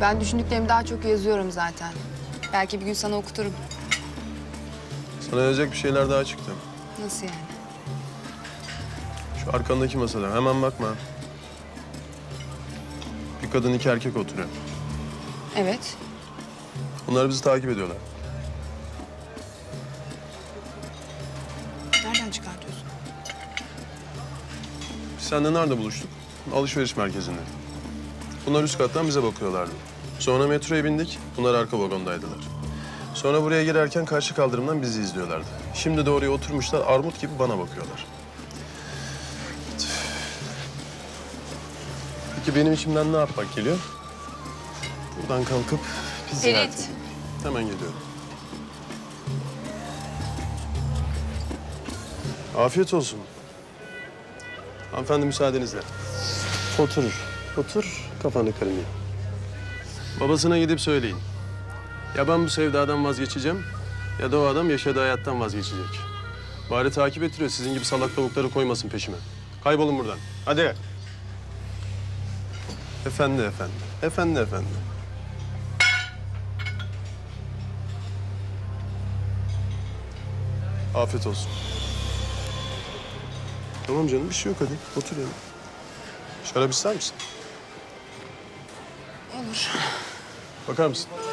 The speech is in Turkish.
Ben düşündüklerimi daha çok yazıyorum zaten. Belki bir gün sana okuturum. Sana yazacak bir şeyler daha çıktı. Nasıl yani? Şu arkandaki masada hemen bakma. Bir kadın iki erkek oturuyor. Evet. Onlar bizi takip ediyorlar. Nereden çıkartıyorsun? Biz seninle nerede buluştuk? Alışveriş merkezinde. Bunlar üst kattan bize bakıyorlardı. Sonra metroya bindik, bunlar arka vagondaydılar. Sonra buraya girerken karşı kaldırımdan bizi izliyorlardı. Şimdi de oraya oturmuşlar, armut gibi bana bakıyorlar. Peki benim içimden ne yapmak geliyor? Buradan kalkıp bizi ziyaret. Hemen geliyorum. Afiyet olsun. Hanımefendi müsaadenizle. Oturur. Otur, kafanı kırmayayım. Babasına gidip söyleyin. Ya ben bu sevdadan vazgeçeceğim, ya da o adam yaşadığı hayattan vazgeçecek. Bari takip ettiriyor, sizin gibi salak tavukları koymasın peşime. Kaybolun buradan, hadi. Efendi, efendi, efendi, efendi. Afiyet olsun. Tamam canım, bir şey yok hadi, otur yanına. Şarap ister misin? Olur. Bakar mısın?